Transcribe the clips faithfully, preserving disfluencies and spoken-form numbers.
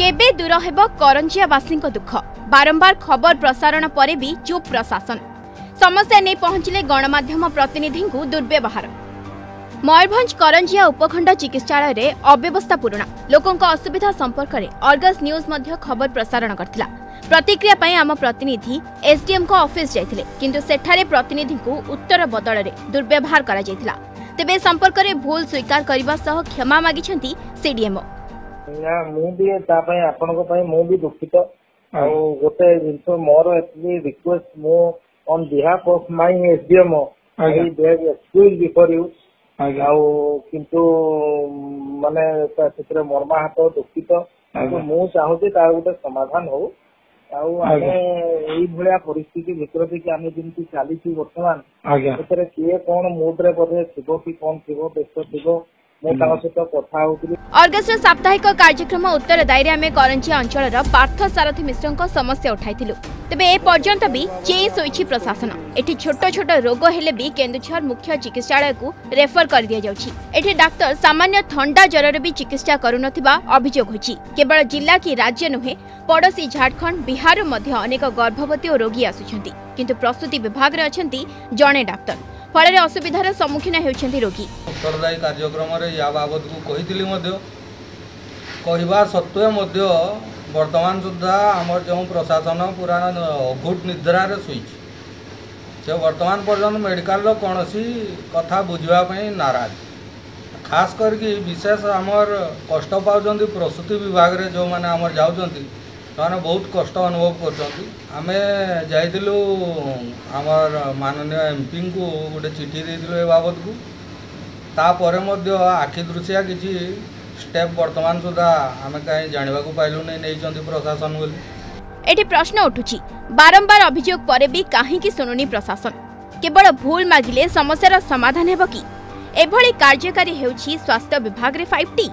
केबे दूर हेब करंजियावासी दुख। बारंबार खबर प्रसारण पर भी चुप प्रशासन। समस्या नहीं पहुंचले गणमाध्यम प्रतिनिधि दुर्व्यवहार। मयूरभंज करंजिया उपखंड चिकित्सालय रे अव्यवस्था पूर्ण। लोकों असुविधा संपर्क में आर्गस न्यूज मध्य खबर प्रसारण करथिला। प्रतिक्रिया पाई आम प्रतिनिधि एसडीएम को ऑफिस जाइथिले, किंतु सेठारे प्रतिनिधि को उत्तर बदल रे दुर्व्यवहार करा जाइथिला। तेबे संपर्क रे भूल स्वीकार करबा सह क्षमा मागी छंती एसडीएम। ना मु भी ता पाई आपन को पाई मु भी दुखित आ गोटे जिंसो मोर एतली रिक्वेस्ट मु on behalf of my SDM I beg excuse before you. किंतु माने क्षेत्र मर्मा हाथ दुखित मु चाहूँ तार गोटे समाधान हो। परिस्थिति भर जमी चली बर्तमान किए कौन मुड्रे बोधे थो कि कौन थी देश थी अर्गस साप्ताहिक कार्यक्रम उत्तर दायरे आमे करंजिया अंचल पार्थ सारथी मिश्र समस्या उठाइलु। तेबे ए पर्यंत भी चेस होइछि प्रशासन। एठी छोट छोट रोग हेले भी केन्दुझर मुख्य चिकित्सालय को रेफर कर दिया जाउछि। एठी डाक्टर सामान्य ठंडा ज्वर रे भी चिकित्सा करुनथिबा अभियोग होछि। केवल जिला की राज्य नुहे पड़ोसी झारखंड बिहार मध्ये अनेक गर्भवती और रोगी आसुछन्ति, किंतु प्रसूति विभाग रे अछन्ति जणे डाक्टर। फल असुविधार सम्मुखीन होती रोगी। उत्तरदायी कार्यक्रम या बाबद को कही सत्वे वर्तमान सुधा आमर जो प्रशासन पूरा अघुट निद्रार शोचे। वर्तमान पर्यटन मेडिकल कौन सी कथा बुझापी नाराज। खास करके विशेष आमर कष्ट पाँच प्रसूति विभाग में जो मैंने आमर जाऊँगी मैंने बहुत कष्ट अनुभव करूँ। आमर माननीय एमपी को गोटे चिठी देलु ए बाबद को। तापर आखि दृश्या किसी स्टेप वर्तमान सुधा आम कहीं जानवा पाइलु नहीं प्रशासन। एठी प्रश्न उठुची बारंबार अभियोग पर भी कहीं शुणुनी प्रशासन। केवल भूल मागिले समस्या समाधान हेब कि? एभली कार्यकारी हेउची स्वास्थ्य विभाग रे फाइव टी।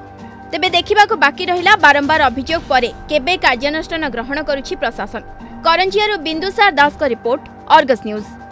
तेबे देखा बाकी रहिला बारंबार अभियोग परे केबे कार्यानुष्ठान ग्रहण करुछि प्रशासन। करंजिया रु बिंदुसार दास का रिपोर्ट, आर्गस न्यूज।